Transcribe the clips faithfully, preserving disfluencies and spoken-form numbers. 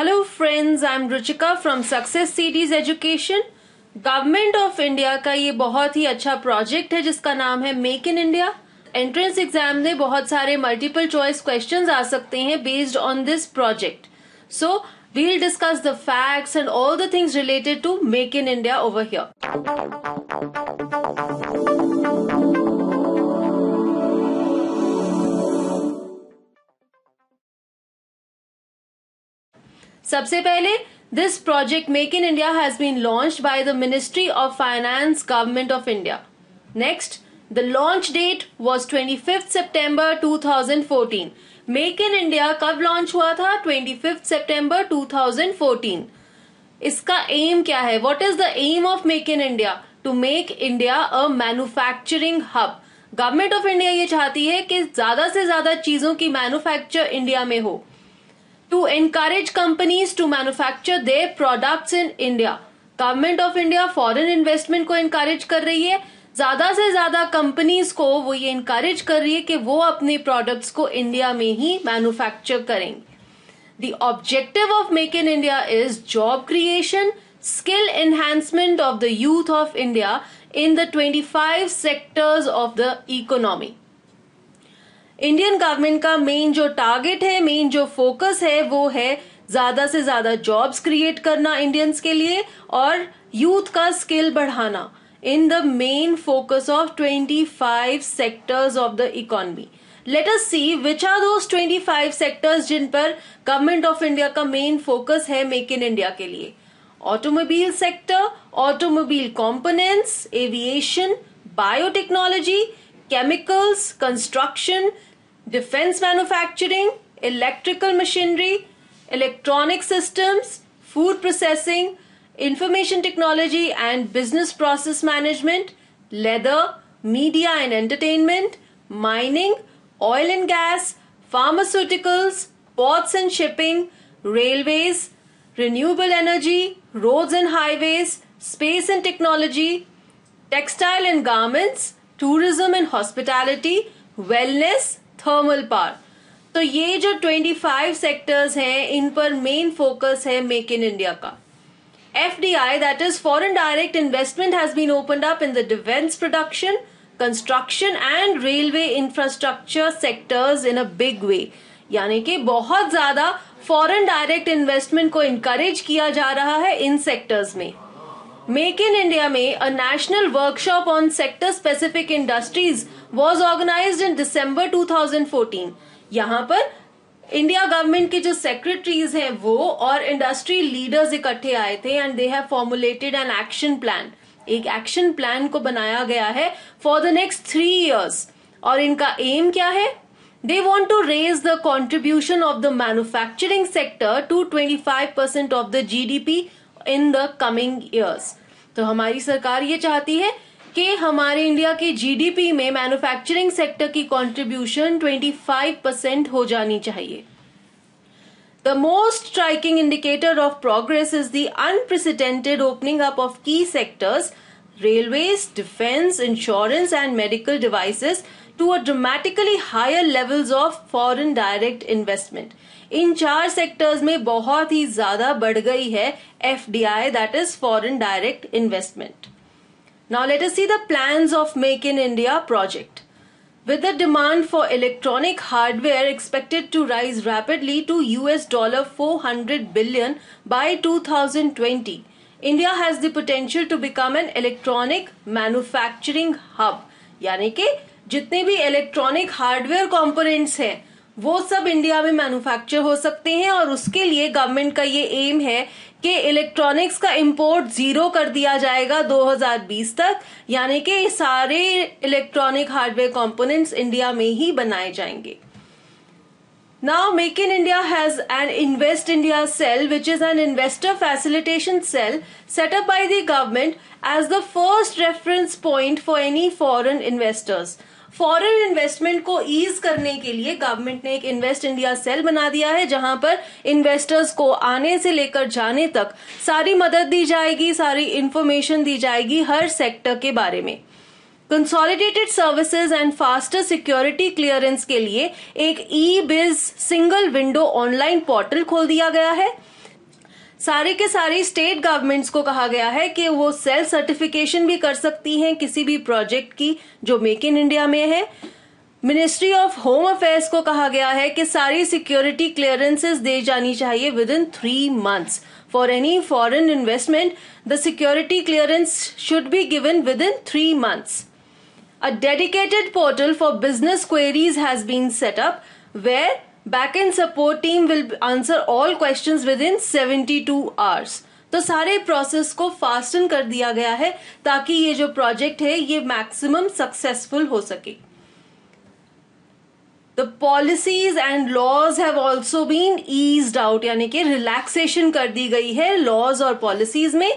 Hello friends, I am Ruchika from Success Seeds Education. Government of India का ये बहुत ही अच्छा प्रोजेक्ट है जिसका नाम है make in India. Entrance exam में बहुत सारे मल्टीपल चॉइस क्वेश्चंस आ सकते हैं based on this project. So we will discuss the facts and all the things related to make in India over here. सबसे पहले this project make in India has been launched by the ministry of finance government of India. Next, the launch date was पच्चीस सितंबर दो हज़ार चौदह. Make in India कब launch हुआ था? पच्चीस सितंबर दो हज़ार चौदह. इसका एम क्या है? What is the aim of make in India? To make India a manufacturing hub. Government of India ये चाहती है कि ज्यादा से ज्यादा चीजों की मैन्युफैक्चर इंडिया में हो. To encourage companies to manufacture their products in India, Government of India foreign investment को encourage कर रही है. ज्यादा से ज्यादा companies को वो ये encourage कर रही है कि वो अपने products को India में ही manufacture करेंगे. The objective of Make in India is job creation, skill enhancement of the youth of India in the twenty-five sectors of the economy. Indian government का मेन जो टारगेट है, मेन जो focus है, वो है ज्यादा से ज्यादा जॉब्स क्रिएट करना इंडियंस के लिए और यूथ का स्किल बढ़ाना in the main focus of पच्चीस sectors of the economy. Let us see which are those पच्चीस सेक्टर्स जिन पर गवर्नमेंट ऑफ इंडिया का मेन फोकस है मेक इन इंडिया के लिए. Automobile sector, automobile components, aviation, biotechnology, chemicals, construction, defence manufacturing, electrical machinery, electronic systems, food processing, information technology and business process management, leather, media and entertainment, mining, oil and gas, pharmaceuticals, ports and shipping, railways, renewable energy, roads and highways, space and technology, textile and garments, tourism and hospitality, wellness, thermal power. तो ये जो पच्चीस sectors हैं इन पर main focus है make in India का. F D I, that is foreign direct investment, has been opened up in the defence production, construction and railway infrastructure sectors in a big way. यानी कि बहुत ज्यादा foreign direct investment को encourage किया जा रहा है इन सेक्टर्स में. मेक इन इंडिया में a national workshop on sector specific industries was organised in December दो हज़ार चौदह. यहाँ पर इंडिया गवर्नमेंट के जो सेक्रेटरीज हैं वो और इंडस्ट्री लीडर्स इकट्ठे आए थे and they have formulated an action plan. एक एक्शन प्लान को बनाया गया है for the next three years और इनका एम क्या है? They want to raise the contribution of the manufacturing sector to twenty five percent of the G D P in the coming years. तो हमारी सरकार ये चाहती है कि हमारे इंडिया के जीडीपी में मैन्युफैक्चरिंग सेक्टर की कंट्रीब्यूशन पच्चीस परसेंट हो जानी चाहिए. The most striking indicator of progress is the unprecedented opening up of key sectors, railways, defence, insurance and medical devices to a dramatically higher levels of foreign direct investment. इन चार sectors में बहुत ही ज्यादा बढ़ गई है F D I, that is foreign direct investment. Now let us see the plans of make in India project. With the demand for electronic hardware expected to rise rapidly to US dollar four hundred billion by two thousand twenty, India has the potential to become an electronic manufacturing hub. यानी कि जितने भी electronic hardware components हैं वो सब India में manufacture हो सकते हैं और उसके लिए गवर्नमेंट का ये एम है कि इलेक्ट्रॉनिक्स का इंपोर्ट जीरो कर दिया जाएगा दो हज़ार बीस तक. यानी कि सारे इलेक्ट्रॉनिक हार्डवेयर कंपोनेंट्स इंडिया में ही बनाए जाएंगे. Now make in India has an invest India cell which is an investor facilitation cell setup by the government as the first reference point for any foreign investors. Foreign investment को ease करने के लिए government ने एक invest India cell बना दिया है जहां पर इन्वेस्टर्स को आने से लेकर जाने तक सारी मदद दी जाएगी, सारी इंफॉर्मेशन दी जाएगी हर सेक्टर के बारे में. Consolidated services and faster security clearance के लिए एक ई बिज सिंगल विंडो ऑनलाइन पोर्टल खोल दिया गया है सारे के सारे स्टेट गवर्नमेंट्स को कहा गया है कि वो सेल्फ सर्टिफिकेशन भी कर सकती हैं किसी भी प्रोजेक्ट की जो मेक इन इंडिया में है। मिनिस्ट्री ऑफ होम अफेयर्स को कहा गया है कि सारी सिक्योरिटी क्लियरेंसेस दे जानी चाहिए within three months for any foreign investment. The security clearance should be given within three months. A dedicated portal for business queries has been set up where back end support team will answer all questions within seventy two hours. तो सारे process को fasten कर दिया गया है ताकि ये जो प्रोजेक्ट है ये मैक्सिमम सक्सेसफुल हो सके। The policies and laws have also been eased out, यानी कि रिलैक्सेशन कर दी गई है लॉज और पॉलिसीज में।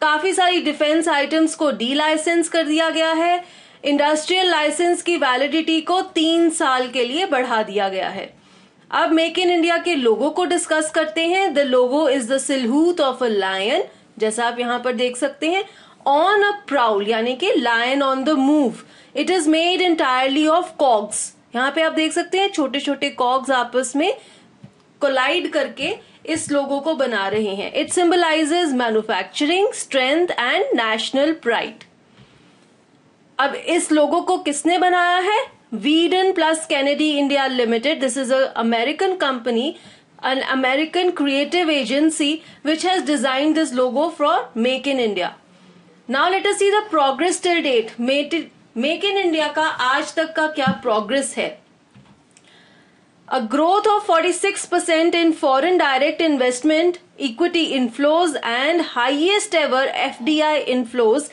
काफी सारी डिफेंस आइटम्स को डी लाइसेंस कर दिया गया है। इंडस्ट्रियल लाइसेंस की वैलिडिटी को तीन साल के लिए बढ़ा दिया गया है। अब मेक इन इंडिया के लोगो को डिस्कस करते हैं। The logo is the silhouette of a lion, जैसा आप यहाँ पर देख सकते हैं, ऑन अ प्राउल यानी कि lion on the move. It is made entirely of cogs, यहाँ पे आप देख सकते हैं छोटे छोटे कॉग्स आपस में कोलाइड करके इस लोगो को बना रहे हैं। It symbolises manufacturing strength and national pride. अब इस लोगो को किसने बनाया है? Wieden plus Kennedy India limited. This is a American company, an American creative agency which has designed this logo for make in India. Now let us see the progress till date. Make in India का आज तक का क्या progress है? A growth of forty six percent in foreign direct investment, equity inflows and highest ever FDI inflows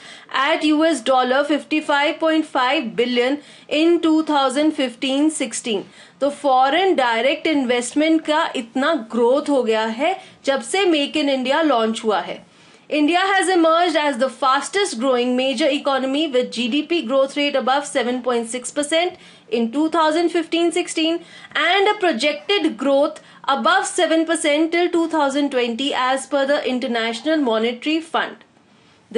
at US dollar fifty five point five billion in two thousand fifteen sixteen. तो foreign direct investment का इतना growth हो गया है जब से make in India launch हुआ है। India has emerged as the fastest growing major economy with G D P growth rate above seven point six percent in twenty fifteen sixteen and a projected growth above seven percent till twenty twenty as per the International Monetary Fund.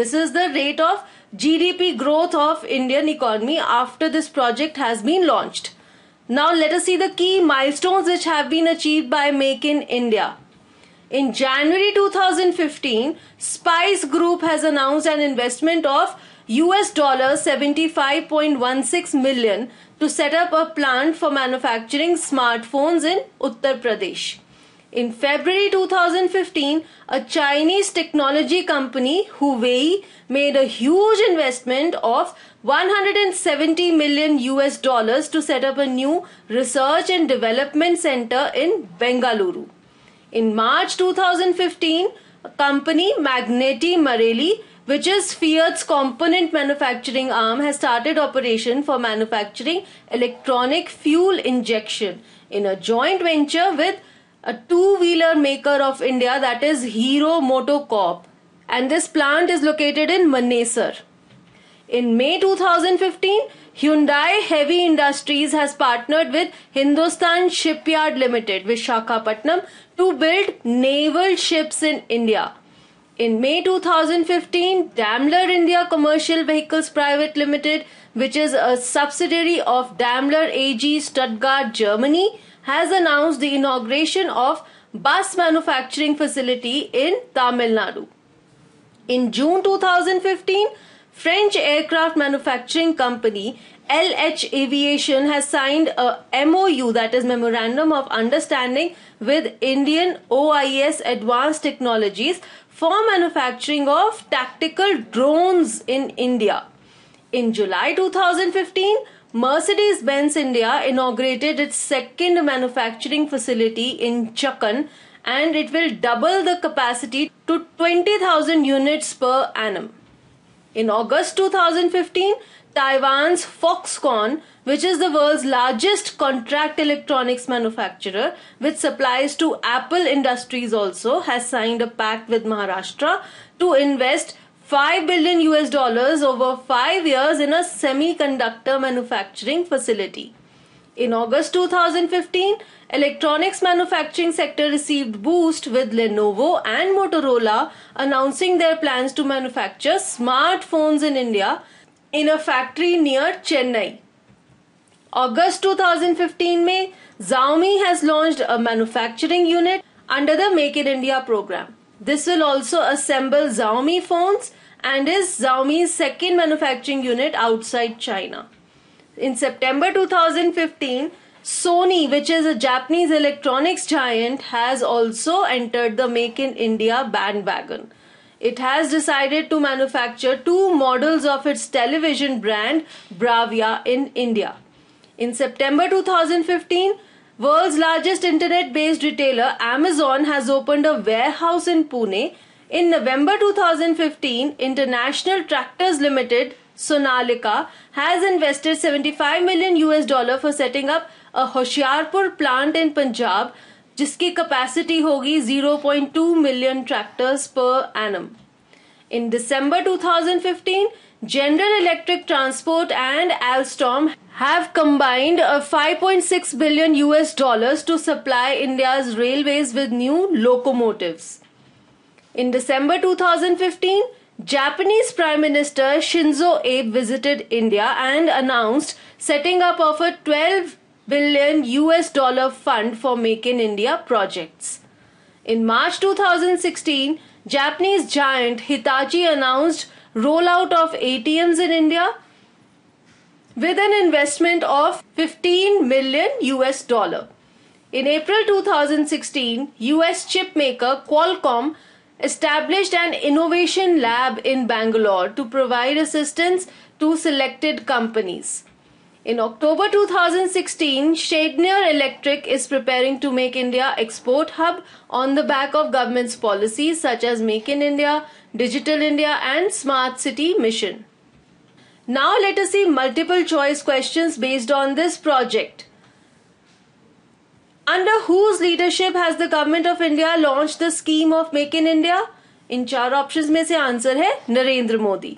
This is the rate of G D P growth of Indian economy after this project has been launched. Now let us see the key milestones which have been achieved by Make in India. In January twenty fifteen, Spice Group has announced an investment of U S dollars seventy-five point one six million to set up a plant for manufacturing smartphones in Uttar Pradesh. In February twenty fifteen, a Chinese technology company, Huawei, made a huge investment of one hundred seventy million U S dollars to set up a new research and development center in Bengaluru. In March twenty fifteen, company Magneti Marelli, which is Fiat's component manufacturing arm, has started operation for manufacturing electronic fuel injection in a joint venture with a two-wheeler maker of India, that is Hero MotoCorp, and this plant is located in Manesar. In May twenty fifteen, Hyundai Heavy Industries has partnered with Hindustan Shipyard Limited, Visakhapatnam, to build naval ships in India. In May twenty fifteen, Daimler India Commercial Vehicles Private Limited, which is a subsidiary of Daimler A G, Stuttgart, Germany, has announced the inauguration of bus manufacturing facility in Tamil Nadu. In June twenty fifteen, French aircraft manufacturing company L H Aviation has signed a M O U, that is Memorandum of Understanding, with Indian O I S Advanced Technologies for manufacturing of tactical drones in India. In July twenty fifteen, Mercedes-Benz India inaugurated its second manufacturing facility in Chakan, and it will double the capacity to twenty thousand units per annum. In August twenty fifteen, Taiwan's Foxconn, which is the world's largest contract electronics manufacturer with supplies to Apple Industries also, has signed a pact with Maharashtra to invest five billion U S dollars over five years in a semiconductor manufacturing facility. In August twenty fifteen, electronics manufacturing sector received boost with Lenovo and Motorola announcing their plans to manufacture smartphones in India in a factory near Chennai. August twenty fifteen में Xiaomi has launched a manufacturing unit under the Make in India program. This will also assemble Xiaomi phones and is Xiaomi's second manufacturing unit outside China. In September two thousand fifteen, Sony, which is a Japanese electronics giant, has also entered the Make in India bandwagon. It has decided to manufacture two models of its television brand, Bravia, in India. In September two thousand fifteen, world's largest internet-based retailer, Amazon, has opened a warehouse in Pune. In November two thousand fifteen, International Tractors Limited, Sonalika, has invested seventy-five million U S dollar for setting up a Hoshiarpur plant in Punjab, जिसकी capacity होगी zero point two million tractors per annum. In December two thousand fifteen, General Electric Transport and Alstom have combined five point six billion U S dollars to supply India's railways with new locomotives. In December two thousand fifteen, Japanese Prime Minister Shinzo Abe visited India and announced setting up of a twelve billion U S dollar fund for Make in India projects. In March two thousand sixteen, Japanese giant Hitachi announced rollout of A T Ms in India with an investment of fifteen million U S dollar. In April two thousand sixteen, U S chip maker Qualcomm established an innovation lab in Bangalore to provide assistance to selected companies. In October two thousand sixteen, Schneider Electric is preparing to make India export hub on the back of government's policies such as Make in India, Digital India and Smart City Mission. Now let us see multiple choice questions based on this project. Under whose leadership has the government of India launched the scheme of Make in India? In चार options में से answer है Narendra Modi.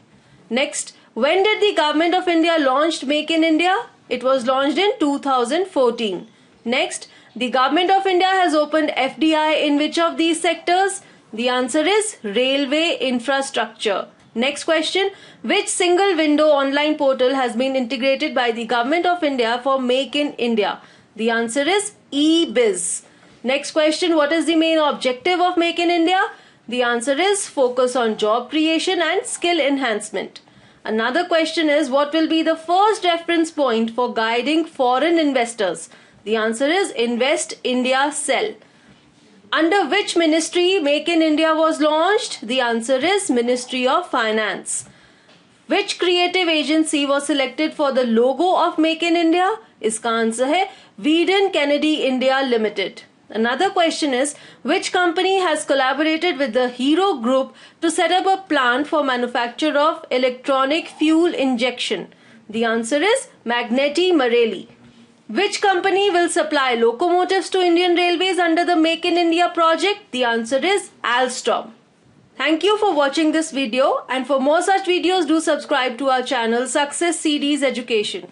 Next, when did the government of India launched Make in India? It was launched in two thousand fourteen. Next, the government of India has opened F D I in which of these sectors? The answer is railway infrastructure. Next question, which single window online portal has been integrated by the government of India for Make in India? The answer is e-biz. Next question, what is the main objective of Make in India? The answer is focus on job creation and skill enhancement. Another question is, what will be the first reference point for guiding foreign investors? The answer is Invest India Cell. Under which ministry Make in India was launched? The answer is Ministry of Finance. Which creative agency was selected for the logo of Make in India? इसका answer है Wieden Kennedy India Limited. Another question is, which company has collaborated with the Hero Group to set up a plant for manufacture of electronic fuel injection? The answer is Magneti Marelli. Which company will supply locomotives to Indian Railways under the Make in India project? The answer is Alstom. Thank you for watching this video, and for more such videos do subscribe to our channel Success Seeds Education.